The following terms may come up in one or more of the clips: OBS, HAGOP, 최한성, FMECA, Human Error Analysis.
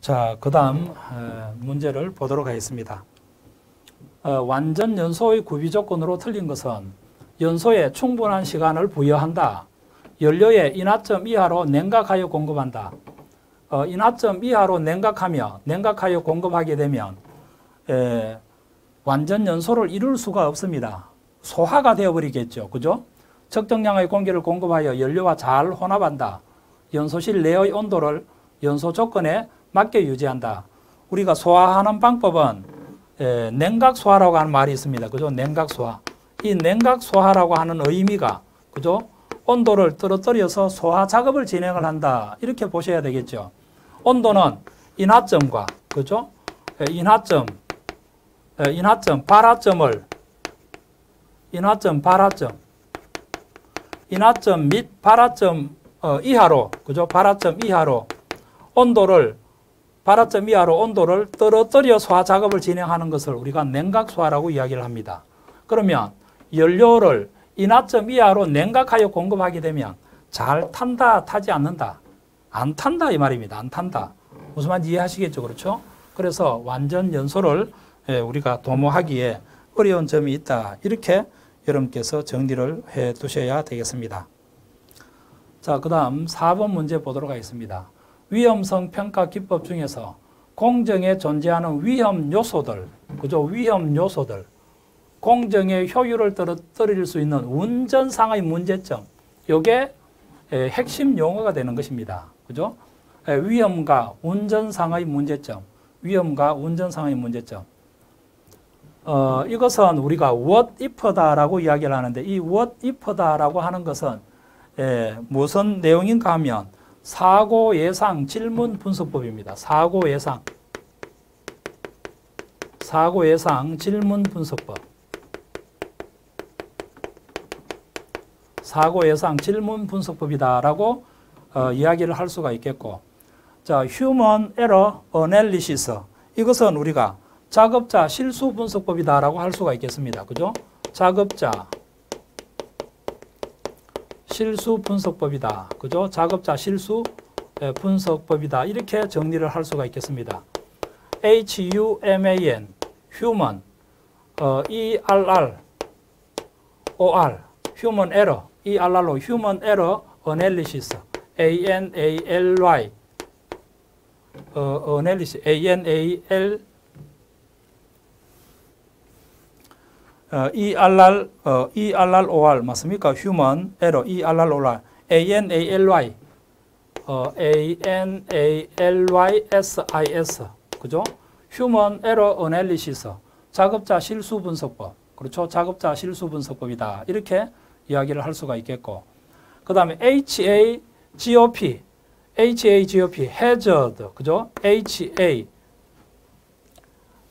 자, 그 다음 문제를 보도록 하겠습니다. 완전 연소의 구비 조건으로 틀린 것은 연소에 충분한 시간을 부여한다. 연료의 인하점 이하로 냉각하여 공급한다. 인하점 이하로 냉각하여 공급하게 되면 완전 연소를 이룰 수가 없습니다. 소화가 되어버리겠죠. 그죠? 적정량의 공기를 공급하여 연료와 잘 혼합한다. 연소실 내의 온도를 연소 조건에 맞게 유지한다. 우리가 소화하는 방법은 냉각 소화라고 하는 말이 있습니다. 그죠? 냉각 소화. 이 냉각 소화라고 하는 의미가, 그죠? 온도를 떨어뜨려서 소화 작업을 진행을 한다. 이렇게 보셔야 되겠죠. 온도는 인하점과, 그죠? 인하점 및 발화점 이하로, 그죠? 발화점 이하로 온도를 떨어뜨려 소화 작업을 진행하는 것을 우리가 냉각 소화라고 이야기를 합니다. 그러면 연료를 인하점 이하로 냉각하여 공급하게 되면 잘 탄다, 타지 않는다. 안 탄다, 이 말입니다. 안 탄다. 무슨 말인지 이해하시겠죠? 그렇죠? 그래서 완전 연소를 우리가 도모하기에 어려운 점이 있다. 이렇게 여러분께서 정리를 해 두셔야 되겠습니다. 자, 그 다음 4번 문제 보도록 하겠습니다. 위험성 평가 기법 중에서 공정에 존재하는 위험 요소들, 그죠? 위험 요소들, 공정의 효율을 떨어뜨릴 수 있는 운전상의 문제점, 요게 핵심 용어가 되는 것입니다. 그죠? 위험과 운전상의 문제점. 이것은 우리가 what if다라고 이야기를 하는데, 이 what if다라고 하는 것은 무슨 내용인가 하면 사고 예상 질문 분석법입니다. 사고 예상 질문 분석법. 사고 예상 질문 분석법이다라고 이야기를 할 수가 있겠고, 자, Human Error Analysis. 이것은 우리가 작업자 실수 분석법이다라고 할 수가 있겠습니다. 그죠? 작업자 실수 분석법이다. 그죠? 작업자 실수 분석법이다. 이렇게 정리를 할 수가 있겠습니다. HUMAN, Human, ERR, OR, Human Error, ERR로 Human Error Analysis, ANALY, Analysis, ANAL ERROR 맞습니까? Human Error ERROR ANALY ANALYSIS, 그죠? Human Error Analysis, 작업자 실수 분석법. 그렇죠? 작업자 실수 분석법이다. 이렇게 이야기를 할 수가 있겠고, 그 다음에 HAGOP Hazard, 그죠? HA.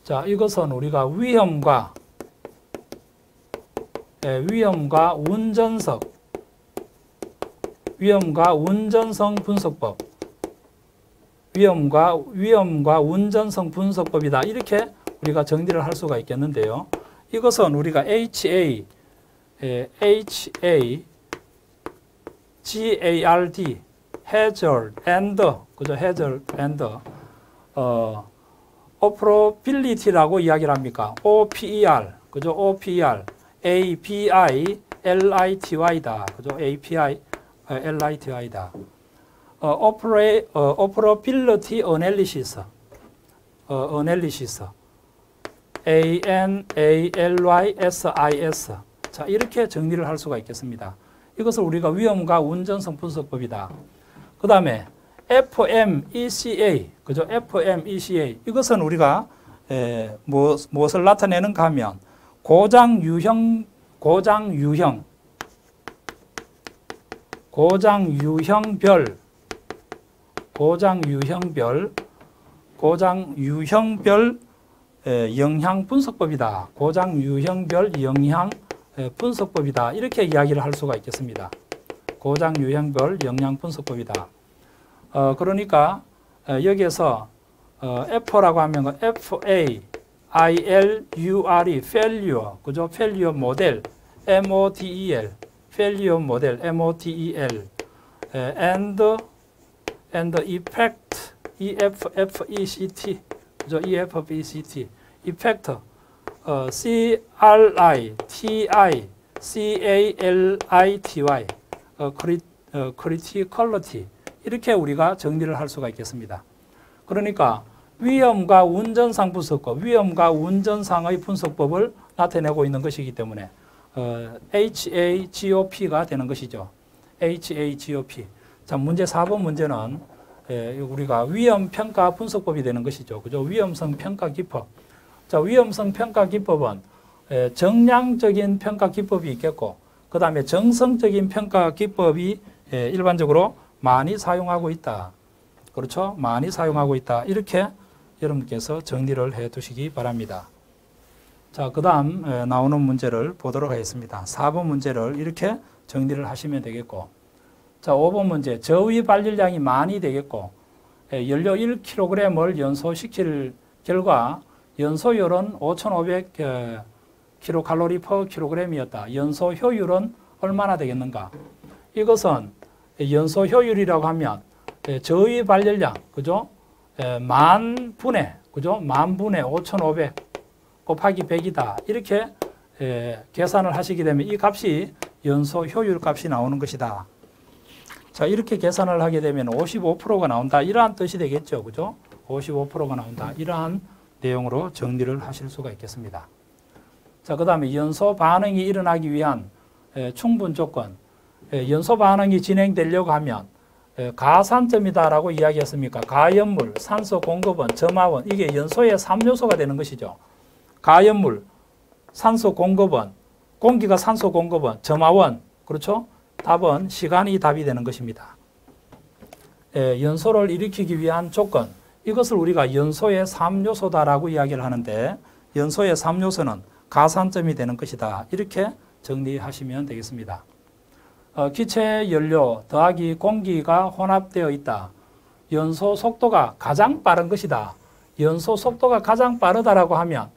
자, 이것은 우리가 위험과 운전성 분석법이다. 이렇게 우리가 정리를 할 수가 있겠는데요. 이것은 우리가 HAGARD, hazard and, 그죠? hazard and, operability라고 이야기를 합니까? OPER, 그죠? OPER. API-LITY다. 그죠? API-LITY다. Operability Analysis. ANALYSIS. 자, 이렇게 정리를 할 수가 있겠습니다. 이것을 우리가 위험과 운전성 분석법이다. 그 다음에 FMECA. 그죠? FMECA. 이것은 우리가 무엇을 나타내는가 하면 고장 유형별 영향 분석법이다. 이렇게 이야기를 할 수가 있겠습니다. 고장 유형별 영향 분석법이다. 그러니까 여기에서 F라고 하면 FA ILURE, failure, 그죠? failure model, MODEL, failure model, MODEL, and effect, EFFECT, 그죠? EFFECT, effect, CRITI, CALITY, criticality 이렇게 우리가 정리를 할 수가 있겠습니다. 그러니까 위험과 운전상 분석법, 위험과 운전상의 분석법을 나타내고 있는 것이기 때문에 HAGOP가 되는 것이죠. HAGOP. 자, 문제 4번 문제는 우리가 위험평가 분석법이 되는 것이죠. 그죠? 위험성 평가 기법. 자, 위험성 평가 기법은 정량적인 평가 기법이 있겠고, 그 다음에 정성적인 평가 기법이 일반적으로 많이 사용하고 있다. 그렇죠? 많이 사용하고 있다. 이렇게 여러분께서 정리를 해 두시기 바랍니다. 자, 그 다음 나오는 문제를 보도록 하겠습니다. 4번 문제를 이렇게 정리를 하시면 되겠고, 자, 5번 문제 저위 발열량이 많이 되겠고, 연료 1kg을 연소시킬 결과 연소율은 5,500kcal/kg이었다. 연소 효율은 얼마나 되겠는가? 이것은 연소 효율이라고 하면 저위 발열량, 그죠? 만분의, 그죠? 만분의 5,500 곱하기 100이다. 이렇게 계산을 하시게 되면 이 값이 연소 효율 값이 나오는 것이다. 자, 이렇게 계산을 하게 되면 55%가 나온다. 이러한 뜻이 되겠죠. 그죠? 55%가 나온다. 이러한 내용으로 정리를 하실 수가 있겠습니다. 자, 그 다음에 연소 반응이 일어나기 위한 충분 조건. 연소 반응이 진행되려고 하면 가산점이다라고 이야기했습니까? 가연물, 산소 공급원, 점화원, 이게 연소의 3요소가 되는 것이죠. 가연물, 산소 공급원, 공기가 산소 공급원, 점화원, 그렇죠? 답은 시간이 답이 되는 것입니다. 연소를 일으키기 위한 조건, 이것을 우리가 연소의 3요소다라고 이야기를 하는데, 연소의 3요소는 가산점이 되는 것이다. 이렇게 정리하시면 되겠습니다. 기체 연료 더하기 공기가 혼합되어 있다. 연소 속도가 가장 빠른 것이다. 연소 속도가 가장 빠르다라고 하면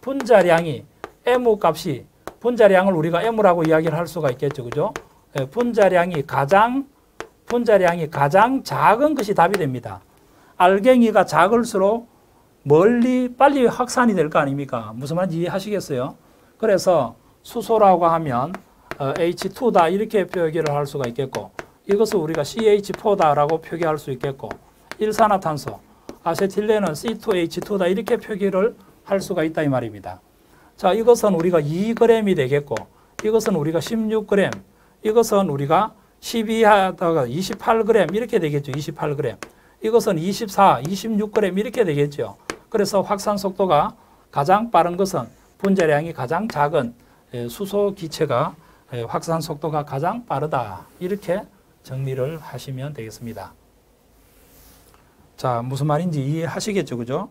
분자량이 M 값이, 분자량을 우리가 M라고 이야기를 할 수가 있겠죠. 그죠? 분자량이 가장 작은 것이 답이 됩니다. 알갱이가 작을수록 멀리 빨리 확산이 될 거 아닙니까? 무슨 말인지 이해하시겠어요? 그래서 수소라고 하면 H2다 이렇게 표기를 할 수가 있겠고, 이것을 우리가 CH4다라고 표기할 수 있겠고, 일산화탄소, 아세틸렌은 C2H2다 이렇게 표기를 할 수가 있다 이 말입니다. 자, 이것은 우리가 2g이 되겠고, 이것은 우리가 16g, 이것은 우리가 12하다가 28g 이렇게 되겠죠. 28g. 이것은 24, 26g 이렇게 되겠죠. 그래서 확산 속도가 가장 빠른 것은 분자량이 가장 작은 수소 기체가 확산 속도가 가장 빠르다. 이렇게 정리를 하시면 되겠습니다. 자, 무슨 말인지 이해하시겠죠? 그죠?